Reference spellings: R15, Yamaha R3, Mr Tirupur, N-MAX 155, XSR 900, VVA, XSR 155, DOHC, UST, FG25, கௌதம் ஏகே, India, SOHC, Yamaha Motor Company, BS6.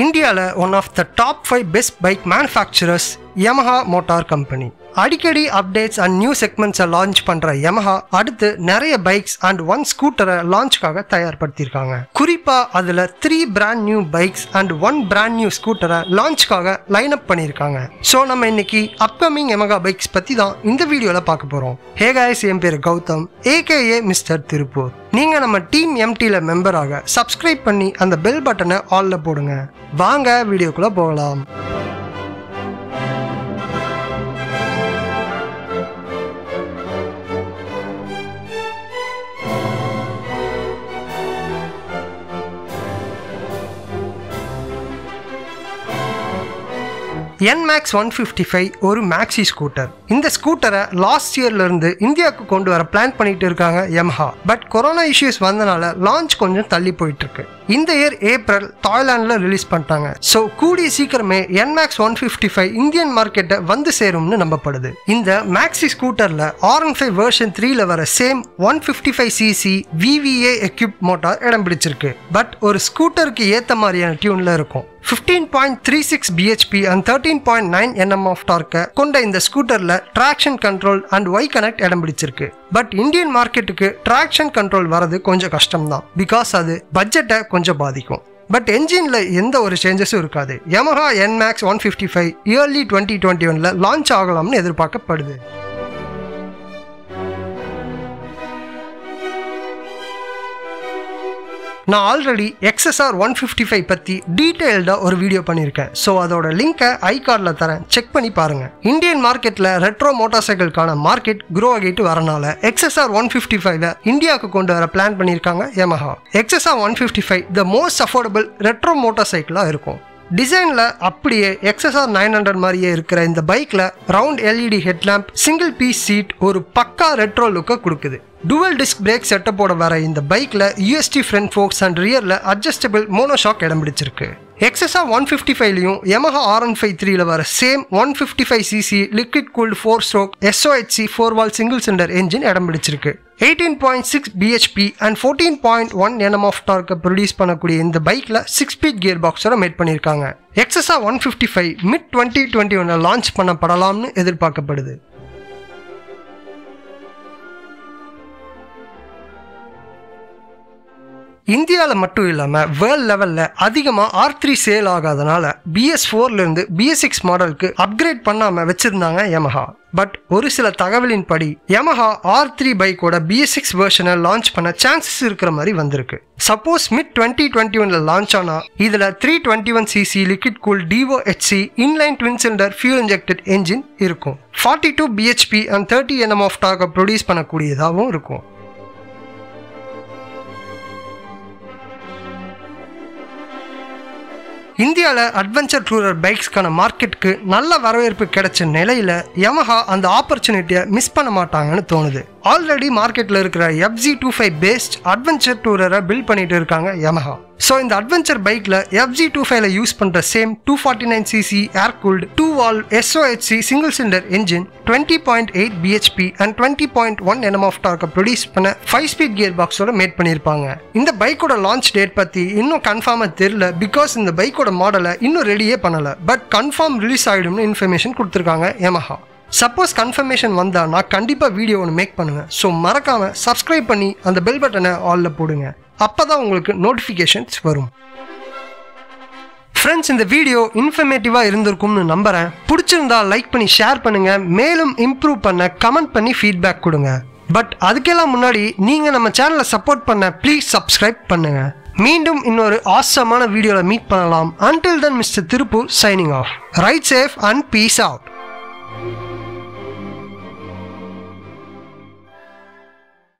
India, one of the top 5 best bike manufacturers, Yamaha Motor Company. அடிக்கடி updates and new செக்மெண்ட்ஸை launch பண்ற Yamaha அடுத்து நிறைய bikes and one ஸ்கூட்டரை லான்ச்சுக்காக தயார்படுத்தியிருக்காங்க. குறிப்பா அதுல 3 brand new bikes and 1 brand new ஸ்கூட்டரை லான்ச்சுக்காக லைன் அப் பண்ணியிருக்காங்க. ஸோ நம்ம இன்னைக்கு அப்கமிங் Yamaha பைக்ஸ் பத்தி தான் இந்த வீடியோல பார்க்க போறோம். ஹே காய்ஸ், என் பேர் கௌதம் ஏகே மிஸ்டர் திருப்பூர். நீங்க நம்ம டீம் எம்டில மெம்பராக சப்ஸ்கிரைப் பண்ணி அந்த பெல் பட்டனை ஆல்ல போடுங்க. வாங்க வீடியோக்குள்ள போகலாம். N-MAX 155 ஒரு maxi ஸ்கூட்டர். இந்த ஸ்கூட்டரை லாஸ்ட் இயர்ல இருந்து இந்தியாவுக்கு கொண்டு வர பிளான் பண்ணிட்டு இருக்காங்க Yamaha. பட் கொரோனா இஷ்யூஸ் வந்தனால லான்ச் கொஞ்சம் தள்ளி போயிட்டு இருக்கு. இந்த இயர் ஏப்ரல் தாய்லாந்துல ரிலீஸ் பண்ணிட்டாங்க. ஸோ கூடிய சீக்கிரமே N-MAX 155 இந்தியன் மார்க்கெட்டை வந்து சேரும்னு நம்பப்படுது. இந்த maxi ஸ்கூட்டர்ல R15 வெர்ஷன் 3ல வர same 155cc VVA equipped motor இடம் பிடிச்சிருக்கு. பட் ஒரு ஸ்கூட்டருக்கு ஏற்ற மாதிரியான டியூன்ல இருக்கும். 15.36 bhp and 13.9 nm of torque கொண்ட இந்த ஸ்கூட்டர்ல traction control and Y connect இடம் பிடிச்சிருக்கு. பட் இந்தியன் மார்க்கெட்டுக்கு traction control வரது கொஞ்சம் கஷ்டம்தான். பிகாஸ் அது பட்ஜெட்டை கொஞ்சம் பாதிக்கும். பட் என்ஜின்ல எந்த ஒரு சேஞ்சஸும் இருக்காது. Yamaha N-MAX 155 இயர்லி 2021ல லான்ச் ஆகலாம்னு எதிர்பார்க்கப்படுது. நான் ஆல்ரெடி XSR 155 பற்றி டீட்டெயில்டாக ஒரு வீடியோ பண்ணியிருக்கேன். ஸோ அதோட லிங்கை ஐகார்டில் தரேன், செக் பண்ணி பாருங்கள். இந்தியன் மார்க்கெட்டில் ரெட்ரோ மோட்டார் சைக்கிள்கான மார்க்கெட் க்ரோ ஆகிட்டு வரனால XSR 155ல இந்தியாவுக்கு கொண்டு வர பிளான் பண்ணியிருக்காங்க Yamaha. XSR 155 the most affordable retro motor சைக்கிளாக இருக்கும். டிசைனில் அப்படியே XSR 900 மாதிரியே இருக்கிற இந்த பைக்கில் round LED headlamp, single piece seat ஒரு பக்கா ரெட்ரோ லுக்கை கொடுக்குது. Dual disc brake செட்டப்போட வர இந்த பைக்கில் UST front forks and rearல adjustable monoshock இடம் பிடிச்சிருக்கு. XSR 155லையும் Yamaha R153ல வர same 155cc liquid cooled 4-stroke SOHC 4-valve single cylinder engine இடம் பிடிச்சிருக்கு. 18.6 bhp and 14.1 nm of torque produce பண்ணக்கூடிய இந்த பைக்கில் 6-speed கியர் பாக்ஸோட மேட் பண்ணியிருக்காங்க. XSR 155 மிட் 2021 லான்ச் பண்ணப்படலாம்னு எதிர்பார்க்கப்படுது. இந்தியாவில் மட்டும் இல்லாமல் வேர்ல்ட் லெவலில் அதிகமாக R3 சேல் ஆகாதனால BS4லேருந்து BS6 மாடலுக்கு அப்கிரேட் பண்ணாமல் வச்சுருந்தாங்க Yamaha. பட் ஒரு சில தகவலின்படி Yamaha R3 பைக்கோட BS6 வெர்ஷனை லான்ச் பண்ண சான்சஸ் இருக்கிற மாதிரி வந்திருக்கு. சப்போஸ் மிட் 2021ல லான்ச் ஆனால் இதில் 321cc liquid cool DOHC inline twin cylinder fuel injected engine இருக்கும். 42 bhp அண்ட் 30 nm ஆஃப் டார்க்கை ப்ரொடியூஸ் பண்ணக்கூடியதாகவும் இருக்கும். இந்தியாவில் அட்வென்ச்சர் டூரர் பைக்ஸ்க்கான மார்க்கெட்டுக்கு நல்ல வரவேற்பு கிடைச்ச நிலையில் Yamaha அந்த ஆப்பர்ச்சுனிட்டியை மிஸ் பண்ண மாட்டாங்கன்னு தோணுது. ஆல்ரெடி மார்க்கெட்டில் இருக்கிற FG25 பேஸ்ட் அட்வென்ச்சர் டூரரை பில்ட் பண்ணிட்டு இருக்காங்க Yamaha. ஸோ இந்த அட்வென்ச்சர் பைக்கில் FG25ல யூஸ் பண்ணுற same 249cc air cooled 2-valve SOHC single cylinder engine 20.8 bhp and 20.1 nm of torque produce பண்ண 5-speed கியர் பாக்ஸோட மேட் பண்ணியிருப்பாங்க. இந்த பைக்கோட லான்ச் டேட் பற்றி இன்னும் கன்ஃபார்மாக தெரியல. பிகாஸ் இந்த பைக்கோட மாடலை இன்னும் ரெடியே பண்ணலை. பட் கன்ஃபார்ம் ரிலீஸ் ஆகிடும்னு இன்ஃபர்மேஷன் கொடுத்துருக்காங்க Yamaha. சப்போஸ் கன்ஃபர்மேஷன் வந்தால் நான் கண்டிப்பாக வீடியோ ஒன்று மேக் பண்ணுவேன். ஸோ மறக்காமல் சப்ஸ்கிரைப் பண்ணி அந்த பெல் பட்டனை ஆலில் போடுங்க. அப்போ தான் உங்களுக்கு நோட்டிஃபிகேஷன்ஸ் வரும். ஃப்ரெண்ட்ஸ், இந்த வீடியோ இன்ஃபர்மேட்டிவாக இருந்திருக்கும்னு நம்புகிறேன். பிடிச்சிருந்தா லைக் பண்ணி ஷேர் பண்ணுங்கள். மேலும் இம்ப்ரூவ் பண்ண கமெண்ட் பண்ணி ஃபீட்பேக் கொடுங்க. பட் அதுக்கெல்லாம் முன்னாடி நீங்கள் நம்ம சேனலை சப்போர்ட் பண்ண ப்ளீஸ் சப்ஸ்கிரைப் பண்ணுங்கள். மீண்டும் இன்னொரு ஆசமான வீடியோவில் மீட் பண்ணலாம். Until then mister Tiruppur signing off. Ride safe and peace out.